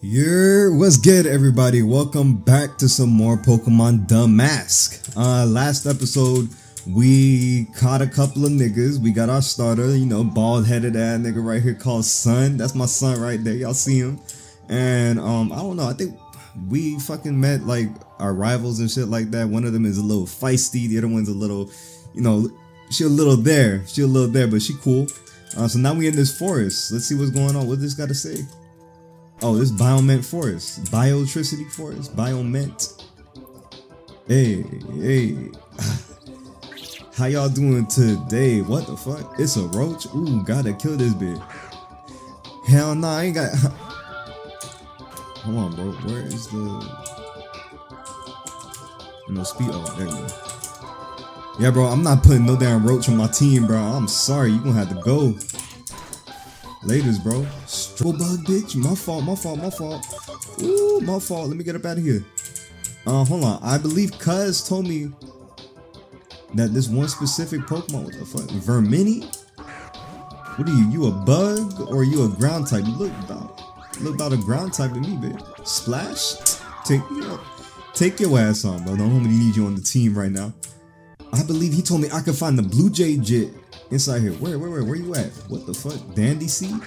Yeah, what's good everybody? Welcome back to some more Pokemon Damask. Last episode we caught a couple of niggas. We got our starter, you know, bald headed ass nigga right here called Sun. That's my son right there, y'all see him. And I don't know, I think we fucking met like our rivals and shit like that. One of them is a little feisty, the other one's a little, you know, she a little there, but she cool. So now we in this forest. Let's see what's going on. What this got to say? Oh, this Biomint Forest. Biotricity Forest. Biomint. Hey. How y'all doing today? What the fuck? It's a roach? Ooh, gotta kill this bitch. Hell nah, I ain't got... Hold on, bro. Where is the... No speed. Oh, there you go. Yeah, bro, I'm not putting no damn roach on my team, bro. I'm sorry. You're gonna have to go. Laters, bro. Strobe bug, bitch. My fault. Ooh, my fault. Let me get up out of here. Hold on. I believe Cuz told me that this one specific Pokemon, what the fuck? Vermini? What are you? You a bug or you a ground type? You look about a ground type to me, bitch. Splash? Take your ass on, bro. Don't homie need you on the team right now. I believe he told me I could find the Blue Jay Jit inside here. Where you at? What the fuck? Dandy seed?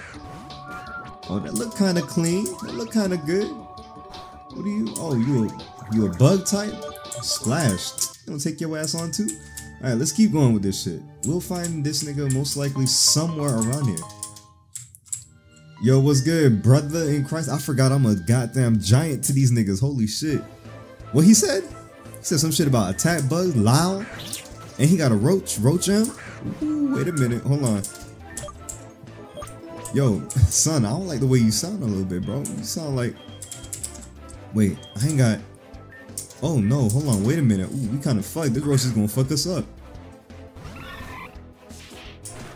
Oh, that look kind of clean. That look kind of good. What are you? Oh, you a bug type? Splash. You gonna take your ass on too? Alright, let's keep going with this shit. We'll find this nigga most likely somewhere around here. Yo, what's good, brother in Christ? I forgot I'm a goddamn giant to these niggas. Holy shit. What he said? He said some shit about attack bug, loud. And he got a roach jam? Ooh, wait a minute, hold on. Yo, son, I don't like the way you sound a little bit, bro. You sound like... Wait, I ain't got... Oh no, hold on, wait a minute. Ooh, we kinda fucked. This roach is gonna fuck us up.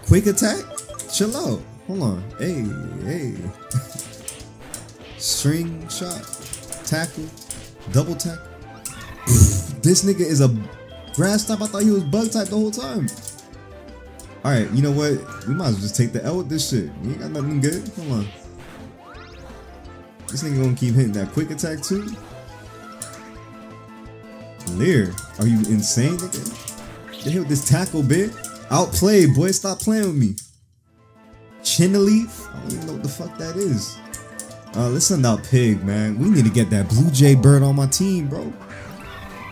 Quick attack? Chill out. Hold on. Hey. String shot. Tackle. Double tackle. This nigga is a grass type. I thought he was bug type the whole time. Alright, you know what? We might as well just take the L with this shit. We ain't got nothing good. Hold on. This nigga gonna keep hitting that quick attack too. Leer. Are you insane, nigga? Get hit with this tackle, bitch. Outplayed, boy. Stop playing with me. Chinaleaf? I don't even know what the fuck that is. Let's send out Pig, man. We need to get that Blue Jay bird on my team, bro.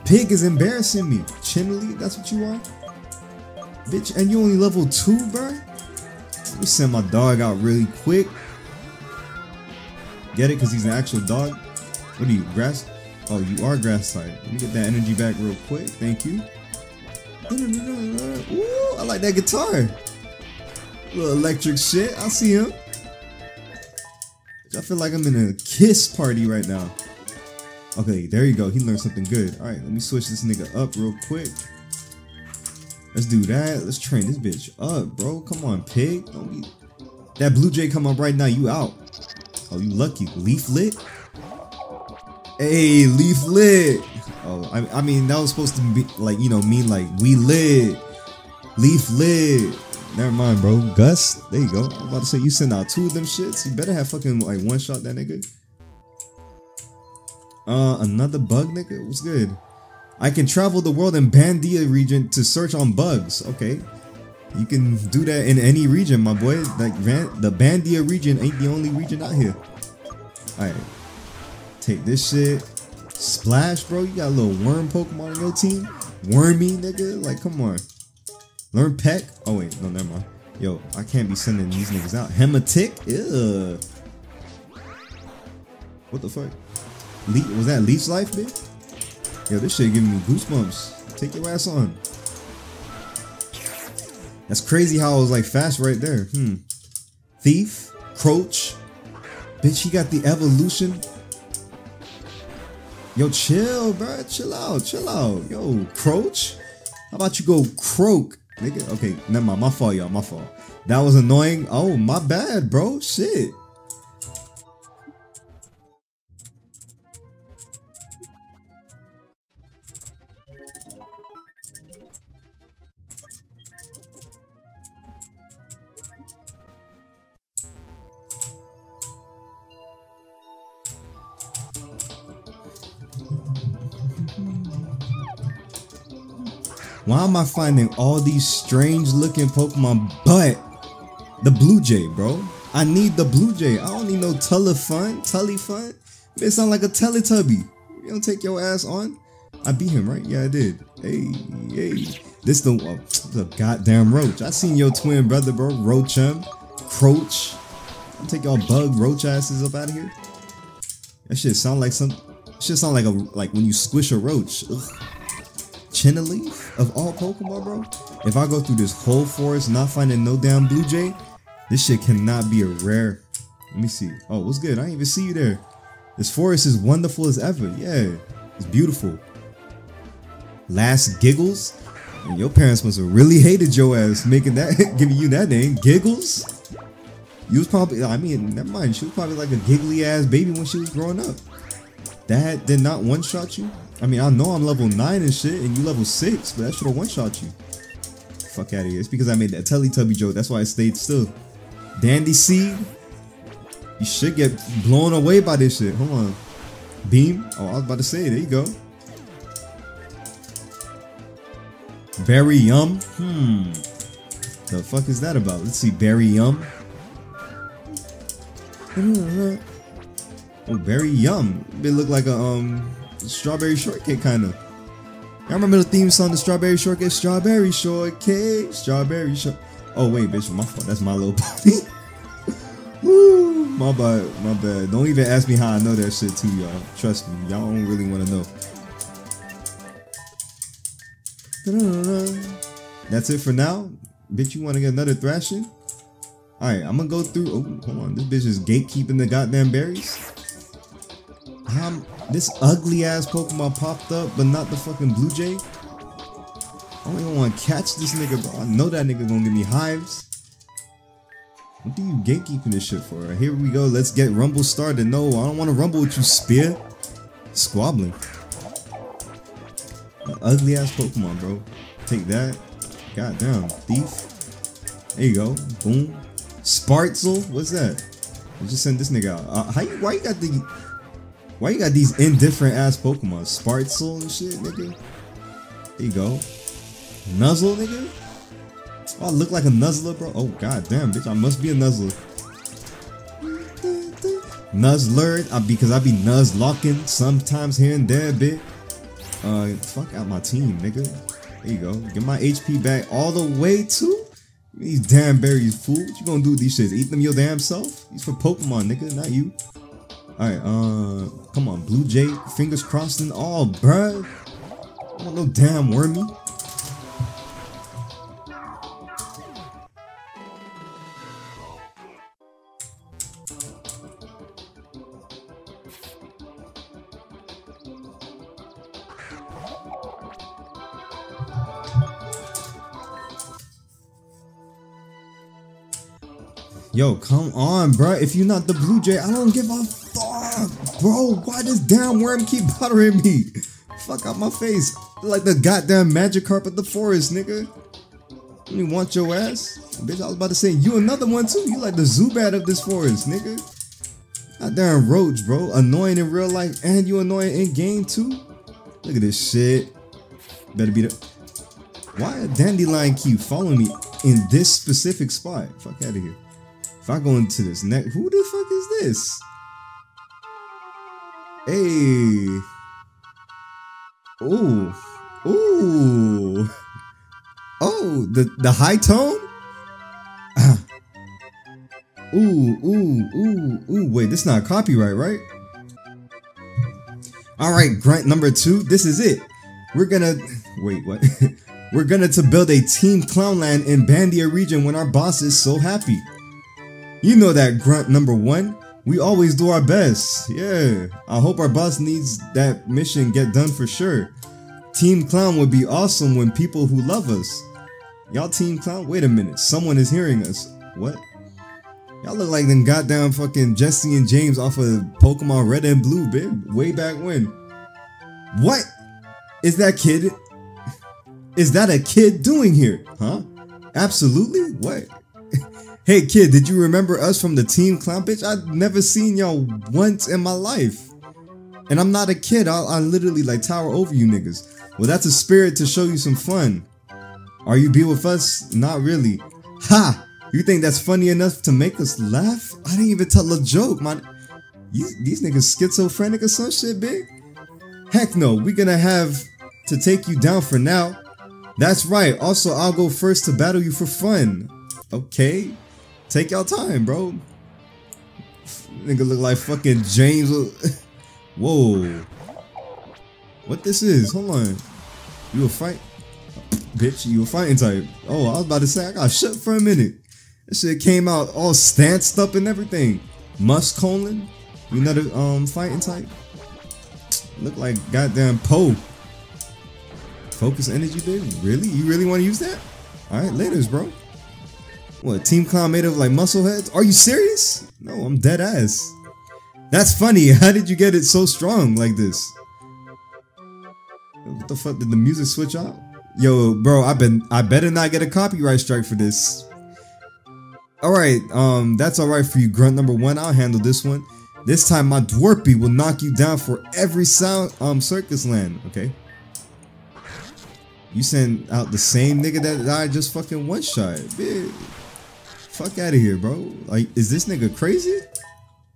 Pig is embarrassing me. Chinaleaf, that's what you are? Bitch, and you only level 2, bro? Let me send my dog out really quick. Get it? Because he's an actual dog? What are you, grass? Oh, you are grass type. Let me get that energy back real quick. Thank you. Ooh, I like that guitar. Little electric shit. I see him. I feel like I'm in a kiss party right now. Okay, there you go. He learned something good. Alright, let me switch this nigga up real quick. Let's do that. Let's train this bitch up, bro. Come on, Pig. Don't be... That Blue Jay come up right now. You out. Oh, you lucky. Leaflet? Hey, Leaflet. Oh, I mean, that was supposed to be like, you know, mean like we lit. Leaflet. Never mind, bro. Gus. There you go. I'm about to say you send out 2 of them shits. You better have fucking like one shot that nigga. Another bug nigga? What's good? I can travel the world in Bandia region to search on bugs. Okay. You can do that in any region, my boy. Like the Bandia region ain't the only region out here. Alright. Take this shit. Splash, bro. You got a little worm Pokemon on your team. Wormy, nigga. Like, come on. Learn Peck. Oh, wait. No, never mind. Yo, I can't be sending these niggas out. Hematite. Ew. What the fuck? Was that Leaf's life, bitch? Yo, this shit giving me goosebumps. Take your ass on. That's crazy how I was, like, fast right there. Thief. Croach. Bitch, he got the evolution. Yo, chill, bro. Chill out. Yo, Croach? How about you go croak, nigga? Okay, never mind. My fault, y'all. My fault. That was annoying. Oh, my bad, bro. Shit. Why am I finding all these strange looking Pokemon but the Blue Jay, bro? I need the Blue Jay. I don't need no Telefun, Telefun. It sound like a Teletubby. You don't take your ass on. I beat him, right? Yeah, I did. Hey, hey. This the goddamn Roach. I seen your twin brother, bro. Roachum. Croach. I'll take y'all bug roach asses up out of here. That shit sound like some shit sound like a when you squish a roach. Ugh. Chenaleaf of all Pokemon, bro. If I go through this whole forest not finding no damn Blue Jay, this shit cannot be a rare. Let me see. Oh, what's good? I didn't even see you there. This forest is wonderful as ever. Yeah, it's beautiful. Last Giggles. And your parents must have really hated your ass making that, giving you that name, Giggles. You was probably, I mean, never mind. She was probably like a giggly ass baby when she was growing up. That did not one shot you. I mean, I know I'm level 9 and shit, and you level 6, but that should have one shot you. Fuck out of here! It's because I made that Teletubby joke. That's why I stayed still. Dandy Seed. You should get blown away by this shit. Hold on. Beam. Oh, I was about to say. There you go. Berry Yum? The fuck is that about? Let's see, Berry Yum. Oh, Berry Yum. It looked like a strawberry shortcake kinda. Y'all remember the theme song, the Strawberry Shortcake? Strawberry Shortcake, Strawberry Short. Oh wait, bitch, my fault. That's my little buddy. Woo, my bad, my bad. Don't even ask me how I know that shit too, y'all. Trust me, y'all don't really wanna know. That's it for now. Bitch, you want to get another thrashing? Alright, I'm gonna go through. Oh, hold on. This bitch is gatekeeping the goddamn berries. This ugly ass Pokemon popped up, but not the fucking Blue Jay. I don't even want to catch this nigga, bro. I know that nigga gonna give me hives. What do you gatekeeping this shit for? Right, here we go. Let's get Rumble started. No, I don't want to rumble with you, Spear. Squabbling. Ugly ass Pokemon, bro. Take that. Goddamn. Thief. There you go. Boom. Spartzle. What's that? I just sent this nigga out. Why you got these indifferent ass Pokemon? Spartzle and shit, nigga. There you go. Nuzzle, nigga. Oh, I look like a Nuzzler, bro. Oh, goddamn, bitch. I must be a Nuzzler. Nuzzler. Because I be Nuzlocking sometimes here and there, bitch. Fuck out my team, nigga. There you go. Get my HP back all the way to these damn berries, fool. What you gonna do with these shits? Eat them your damn self? These for Pokemon, nigga, not you. Alright, come on, Blue Jay. Fingers crossed and all, bruh. I don't want no damn Wormy. Yo, come on, bro. If you're not the Blue Jay, I don't give a fuck, bro. Why does damn worm keep bothering me? Fuck out my face. Like the goddamn Magikarp of the forest, nigga. You don't want your ass? Bitch, I was about to say, you another one too. You like the Zubat of this forest, nigga. Goddamn Roach, bro. Annoying in real life and you annoying in game too. Look at this shit. Better be the... Why a dandelion keep following me in this specific spot? Fuck out of here. If I go into this next, who the fuck is this? Hey. Ooh. Ooh. Oh, the high tone? Ooh, ooh, ooh, ooh. Wait, this is not copyright, right? Alright, grunt number 2. This is it. We're gonna wait, what? We're gonna to build a Team Clownland in Bandia region when our boss is so happy. You know that grunt number 1. We always do our best. Yeah. I hope our boss needs that mission get done for sure. Team Clown would be awesome when people who love us. Y'all Team Clown? Wait a minute. Someone is hearing us. What? Y'all look like them goddamn fucking Jesse and James off of Pokemon Red and Blue, babe. Way back when. What? Is that kid? Is that a kid doing here? Huh? Absolutely? What? Hey kid, did you remember us from the Team Clown? Bitch, I've never seen y'all once in my life. And I'm not a kid, I literally like tower over you niggas. Well, that's a spirit to show you some fun. Are you be with us? Not really. Ha! You think that's funny enough to make us laugh? I didn't even tell a joke, man. These niggas schizophrenic or some shit, big? Heck no, we're gonna have to take you down for now. That's right, also I'll go first to battle you for fun. Okay, take y'all time, bro. Nigga look like fucking James. Whoa. What this is? Hold on. You a fight? Bitch, you a fighting type. Oh, I was about to say, I got shook for a minute. This shit came out all stanced up and everything. Muscolin? You know the fighting type? Look like goddamn Poe. Focus energy, baby? Really? You really want to use that? Alright, laters, bro. What, Team Clown made of like muscle heads? Are you serious? No, I'm dead ass. That's funny. How did you get it so strong like this? What the fuck? Did the music switch out? Yo, bro, I better not get a copyright strike for this. Alright, that's alright for you, grunt number one. I'll handle this one. This time my Dwarpy will knock you down for every sound circus land. Okay. You send out the same nigga that died just fucking one shot. Bitch. Fuck out of here, bro. Like, is this nigga crazy?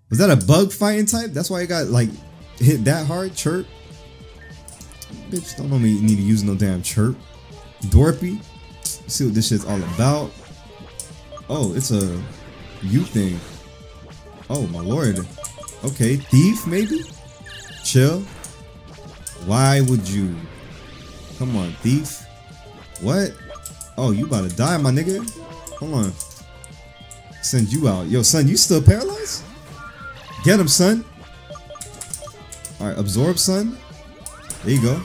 Was that a bug fighting type? That's why he got like hit that hard, chirp. Bitch, don't know me need to use no damn chirp. Dwarpy. Let's see what this shit's all about. Oh, it's a you thing. Oh my lord. Okay, thief maybe? Chill. Why would you? Come on, thief. What? Oh, you about to die, my nigga. Hold on. Send you out. Yo, son, you still paralyzed? Get him, son. Alright, absorb, son. There you go.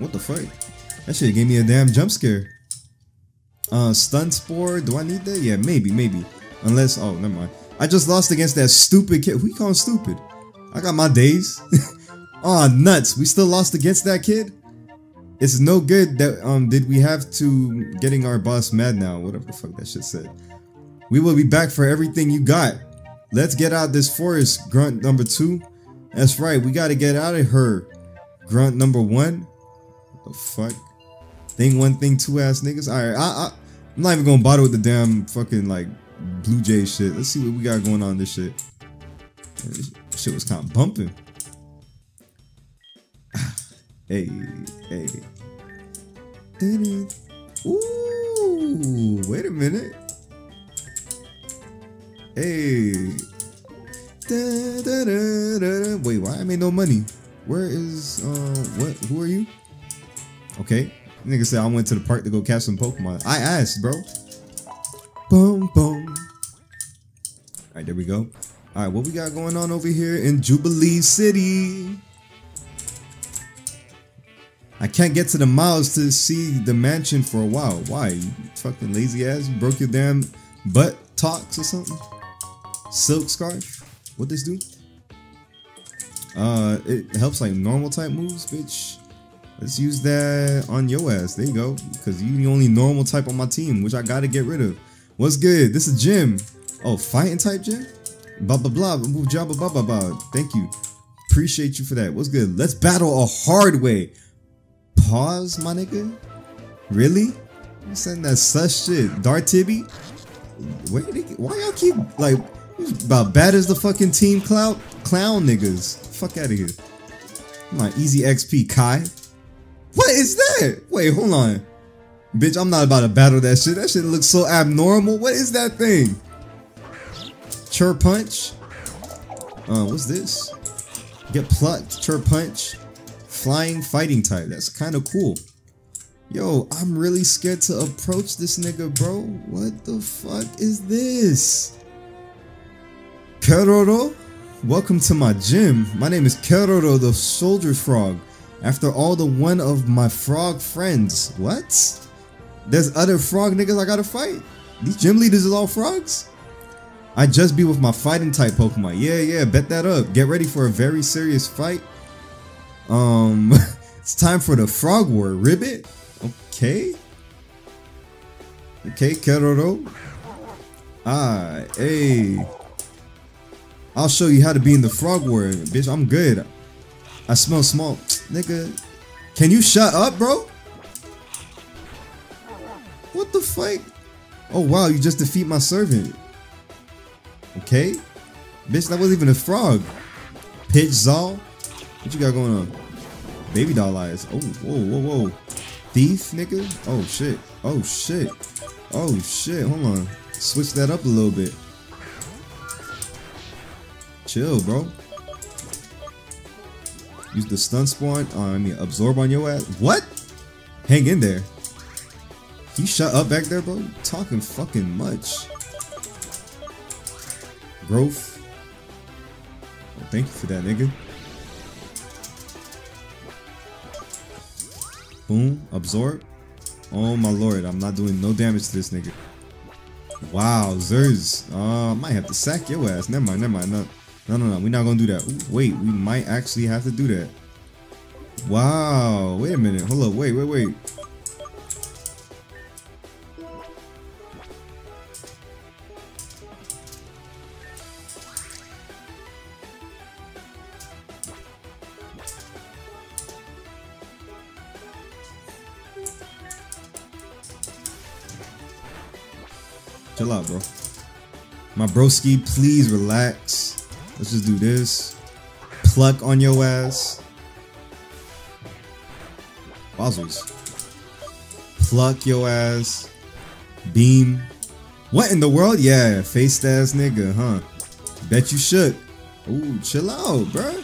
What the fuck? That shit gave me a damn jump scare. Stun spore. Do I need that? Yeah, maybe, maybe. Unless, oh, never mind. I just lost against that stupid kid. Who you calling stupid? I got my days. Aw, nuts. We still lost against that kid? It's no good that did we have to getting our boss mad now, whatever the fuck that shit said. We will be back for everything you got. Let's get out of this forest, grunt number two. That's right, we gotta get out of her, grunt number one. What the fuck? Thing one, thing two ass niggas. Alright, I'm not even gonna bother with the damn fucking like Blue Jay shit. Let's see what we got going on in this shit. This shit was kinda bumping. Hey, hey. Ooh, wait a minute. Hey. Wait, why I made no money? Where is, what? Who are you? Okay. Nigga said I went to the park to go catch some Pokemon. I asked, bro. Boom, boom. Alright, there we go. Alright, what we got going on over here in Jubilife City? I can't get to the miles to see the mansion for a while. Why? You fucking lazy ass? You broke your damn butt talks or something? Silk scarf? What this do? It helps like normal type moves, bitch. Let's use that on your ass. There you go. Because you the only normal type on my team, which I gotta get rid of. What's good? This is Jim. Oh, fighting type Jim? Blah, blah, blah. Move job, blah, blah, blah. Thank you. Appreciate you for that. What's good? Let's battle a hard way. Pause, my nigga? Really? You saying that such shit? Dartibby? Why y'all keep, like, about bad as the fucking Team Clown niggas? Fuck out of here. Come on, easy XP, Kai. What is that? Wait, hold on. Bitch, I'm not about to battle that shit. That shit looks so abnormal. What is that thing? Chirp punch? What's this? Get plucked, chirp punch. Flying fighting type. That's kind of cool. Yo, I'm really scared to approach this nigga, bro. What the fuck is this? Keroro? Welcome to my gym. My name is Keroro the Soldier Frog. After all, the one of my frog friends. What? There's other frog niggas I gotta fight? These gym leaders is all frogs? I just be with my fighting type Pokemon. Yeah, yeah, bet that up. Get ready for a very serious fight. It's time for the frog war, Ribbit. Okay. Okay, Keroro. Ah, hey. I'll show you how to be in the frog war, bitch. I'm good. I smell smoke. Nigga. Can you shut up, bro? the fuck? Oh wow, you just defeat my servant. Okay. Bitch, that wasn't even a frog. Pitch Zal. What you got going on? Baby doll eyes. Oh, whoa, whoa, whoa. Thief, nigga? Oh shit. Oh shit. Oh shit. Hold on. Switch that up a little bit. Chill, bro. Use the stun spawn. I mean, absorb on your ass. What? Hang in there. Can you shut up back there, bro? You're talking fucking much. Growth. Well, thank you for that, nigga. Boom. Absorb. Oh my lord, I'm not doing no damage to this nigga. Wow, Zerz. I might have to sack your ass. Never mind, never mind. No, we're not gonna do that. Ooh, wait, we might actually have to do that. Wow, wait a minute. Hold up, wait. Chill out, bro. My broski, please relax. Let's just do this. Pluck on your ass. Bozzles. Pluck your ass. Beam. What in the world? Yeah, faced ass nigga, huh? Bet you shook. Ooh, chill out, bro.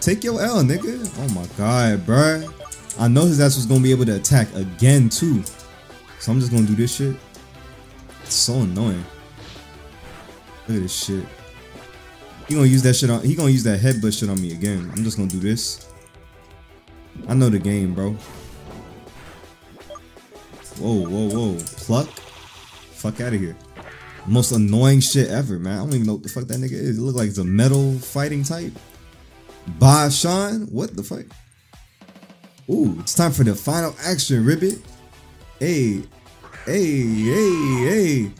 Take your L, nigga. Oh my god, bro. I know his ass was gonna be able to attack again, too. So I'm just gonna do this shit. It's so annoying. Look at this shit. He gonna use that shit on. He gonna use that headbutt shit on me again. I'm just gonna do this. I know the game, bro. Whoa, whoa, whoa! Pluck. Fuck out of here. Most annoying shit ever, man. I don't even know what the fuck that nigga is. It look like it's a metal fighting type. Bashan. What the fuck? Ooh, it's time for the final action, Ribbit. Hey. Hey.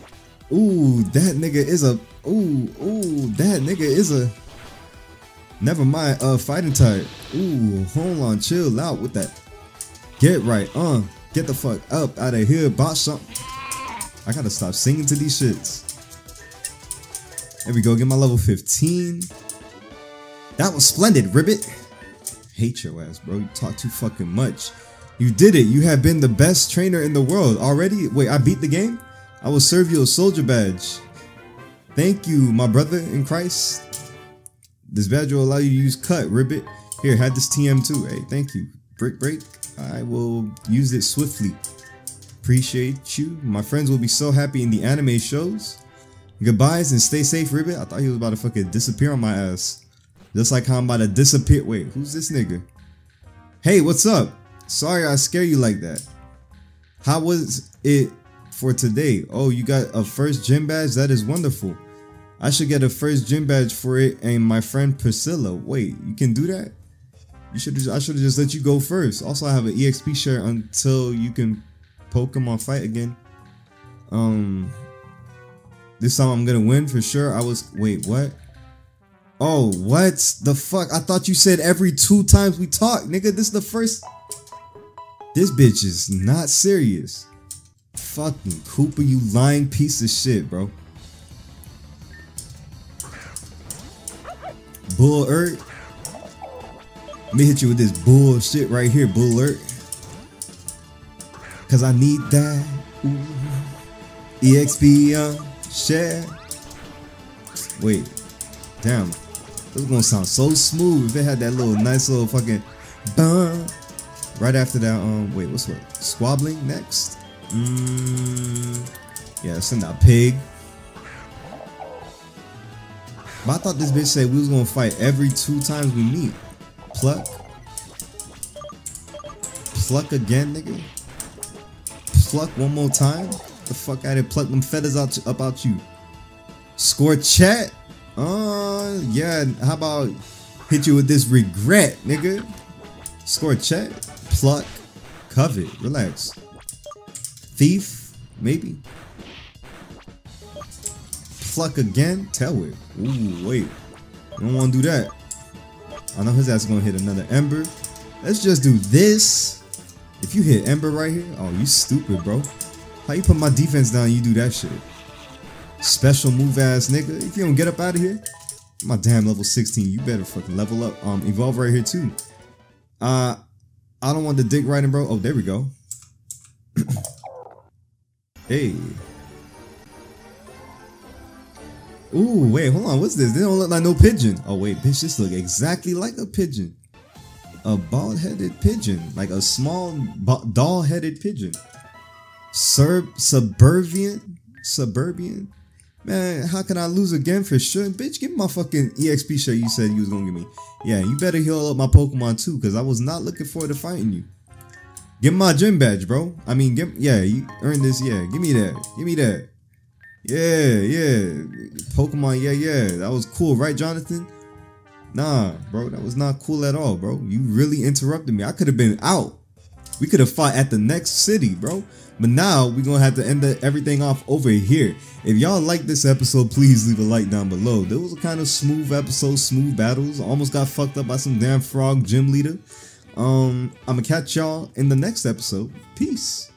Ooh, that nigga is a. Ooh, that nigga is a. Never mind, fighting type. Ooh, hold on, chill out with that. Get right, get the fuck up out of here, bot something. I gotta stop singing to these shits. There we go, get my level 15. That was splendid, Ribbit. Hate your ass, bro. You talk too fucking much. You did it. You have been the best trainer in the world already. Wait, I beat the game? I will serve you a soldier badge. Thank you, my brother in Christ. This badge will allow you to use cut, Ribbit. Here, had this TM2. Hey, thank you. Brick break. I will use it swiftly. Appreciate you. My friends will be so happy in the anime shows. Goodbyes and stay safe, Ribbit. I thought he was about to fucking disappear on my ass. Just like how I'm about to disappear. Wait, who's this nigga? Hey, what's up? Sorry I scare you like that. How was it for today? Oh, you got a first gym badge? That is wonderful. I should get a first gym badge for it and my friend Priscilla. Wait, you can do that? I should have just let you go first. Also, I have an EXP share until you can Pokemon fight again. This time I'm gonna win for sure. Wait, what? Oh, what the fuck? I thought you said every 2 times we talk, nigga. This is the first. This bitch is not serious. Fucking Cooper, you lying piece of shit, bro. Bull Ert. Let me hit you with this bullshit right here, Bull Ert. Cause I need that. Ooh. EXP share. Wait. Damn. This is gonna sound so smooth if it had that little nice little fucking bum. Right after that, wait, what's what? Squabbling next? Yeah, send that pig. But I thought this bitch said we was gonna fight every 2 times we meet. Pluck. Pluck again, nigga. Pluck 1 more time. Get the fuck out of here. Pluck them feathers out about you. Score chat. Yeah, how about hit you with this regret, nigga? Score chat. Pluck, covet, relax. Thief, maybe. Pluck again, tell it. Ooh, wait. I don't want to do that. I know his ass is going to hit another ember. Let's just do this. If you hit ember right here, oh, you stupid, bro. How you put my defense down, you do that shit? Special move ass nigga. If you don't get up out of here, my damn level 16, you better fucking level up. Evolve right here too. I don't want the dick riding, bro. Oh, there we go. Hey. Ooh, wait, hold on. What's this? They don't look like no pigeon. Oh, wait, bitch, this look exactly like a pigeon. A bald-headed pigeon. Like a small, doll-headed pigeon. Suburban? Man, how can I lose again for sure? Bitch, give me my fucking EXP shirt you said you was gonna give me. Yeah, you better heal up my Pokemon too, because I was not looking forward to fighting you. Give me my gym badge, bro. I mean, yeah, you earned this, yeah. Give me that. Give me that. Yeah, yeah. Pokemon, yeah, yeah. That was cool, right, Jonathan? Nah, bro, that was not cool at all, bro. You really interrupted me. I could have been out. We could have fought at the next city, bro. But now we're going to have to end everything off over here. If y'all like this episode, please leave a like down below. There was a kind of smooth episode, smooth battles. Almost got fucked up by some damn frog gym leader. I'm going to catch y'all in the next episode. Peace.